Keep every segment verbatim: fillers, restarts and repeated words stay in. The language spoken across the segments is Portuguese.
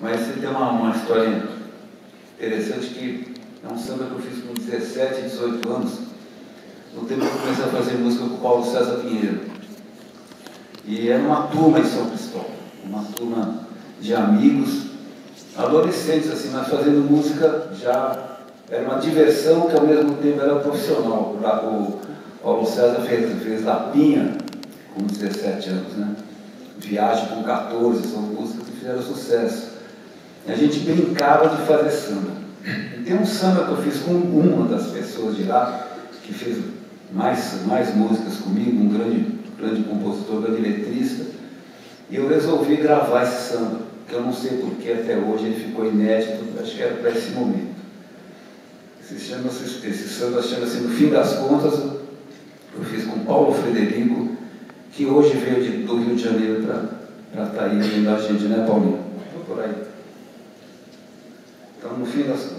Mas você tem uma, uma história interessante, que é um samba que eu fiz com dezessete, dezoito anos, no tempo que eu comecei a fazer música com o Paulo César Pinheiro. E era uma turma em São Cristóvão, uma turma de amigos, adolescentes, assim, mas fazendo música já... Era uma diversão que ao mesmo tempo era profissional. O Paulo César fez, fez Lapinha com dezessete anos, né? Viagem com quatorze, são músicas que fizeram sucesso. E a gente brincava de fazer samba. E tem um samba que eu fiz com uma das pessoas de lá, que fez mais, mais músicas comigo, um grande, grande compositor, grande letrista. E eu resolvi gravar esse samba, que eu não sei porquê até hoje ele ficou inédito, acho que era para esse momento. Esse, chama esse samba chama-se No Fim das Contas. Eu fiz com Paulo Frederico, que hoje veio de, do Rio de Janeiro para estar tá aí vindo a gente, né, Paulinho? Estou por aí. Então, No Fim das Contas.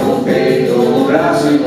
No peito, no braço e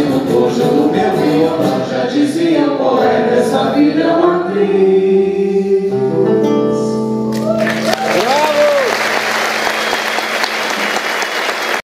no tojo, no meu violão já dizia.